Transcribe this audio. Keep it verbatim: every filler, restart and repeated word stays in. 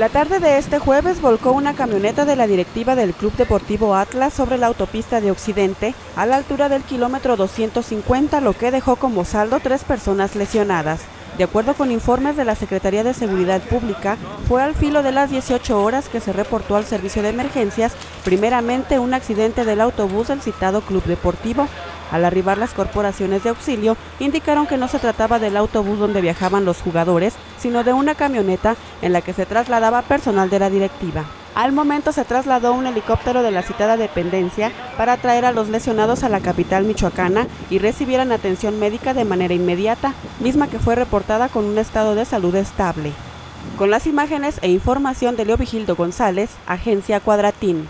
La tarde de este jueves volcó una camioneta de la directiva del Club Deportivo Atlas sobre la autopista de Occidente, a la altura del kilómetro doscientos cincuenta, lo que dejó como saldo tres personas lesionadas. De acuerdo con informes de la Secretaría de Seguridad Pública, fue al filo de las dieciocho horas que se reportó al servicio de emergencias, primeramente un accidente del autobús del citado Club Deportivo. Al arribar las corporaciones de auxilio, indicaron que no se trataba del autobús donde viajaban los jugadores, sino de una camioneta en la que se trasladaba personal de la directiva. Al momento se trasladó un helicóptero de la citada dependencia para traer a los lesionados a la capital michoacana y recibieran atención médica de manera inmediata, misma que fue reportada con un estado de salud estable. Con las imágenes e información de Leo Vigildo González, Agencia Cuadratín.